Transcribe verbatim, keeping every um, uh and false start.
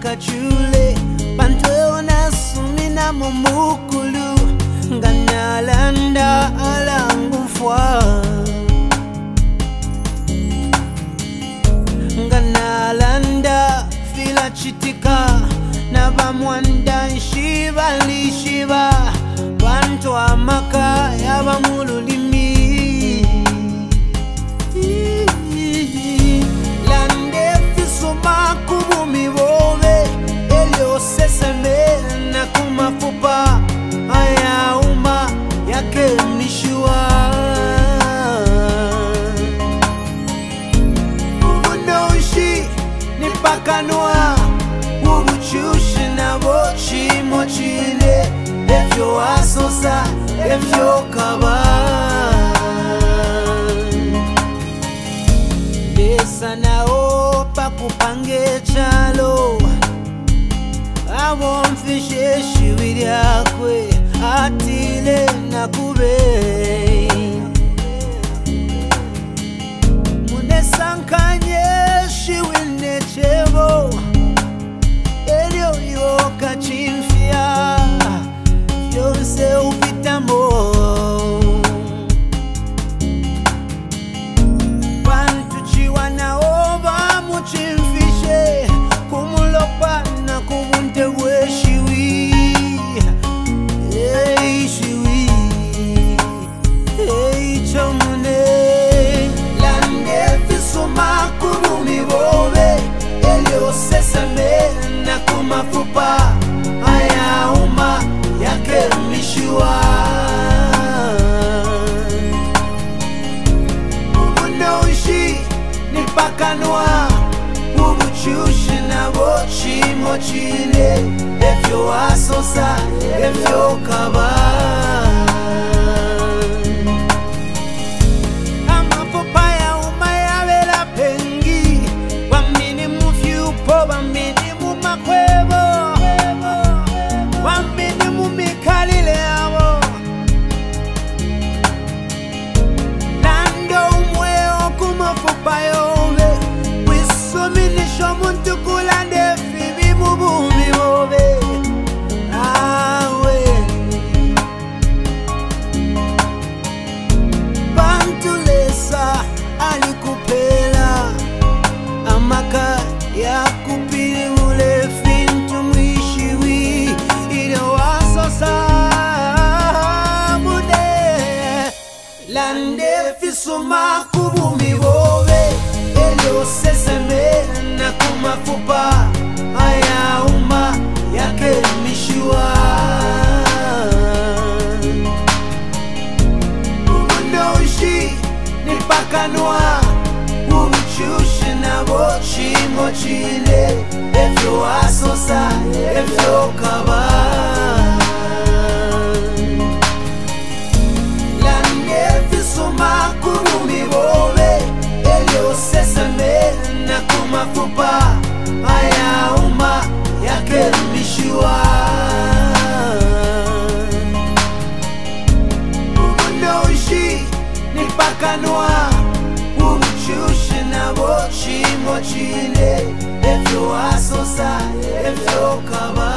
kaka chule bantwe onasumina mumukulu nganalanda alangufwa nganalanda fila chitika nabamwanda shiva lishiva bantu amaka yabamululimi kubumi wowe elio seseme na kumafupa aya uma yake mnishua ubundoshi nipakanua ubuchushi na bochi mochile evyo asosa evyo kaba desanao kupange chalo awomfishe shibiri akwe atile nakube munesankanye shiwine chebo elio yoka chimfia yonse upitamo bantu chiwana chimfishe kumulopa na kumunte we shiwi hey shiwi hey chomune lande fisuma kurumi bobe elio sesame na kumafupa aya uma yake mishua unoishi nipakanwa Chushina bochi mochile evyo asosa evyo kaba amapopaya umayavela pengi wamini mufyupo wamini mumakwebo wamini mumikalile avo lando umweo kumafupayo Minisho muntu kulande fibi mubumi wobe awe bantu lesa alikupela amaka ya kupili ule fintu mwishiwi ile wasosa mude lande fisuma kubumi wobe elio seseme kumafupa aya uma yake mishua unoishi nipakanwa ubuchushi na bochi mochile evyo asosa evyo kaba lande fisuma kurumi bobe elio sesame kumafupa aya uma yake mishua unoishi nipakanwa ubuchushi na bochi mochile evyo asosa evyo kaba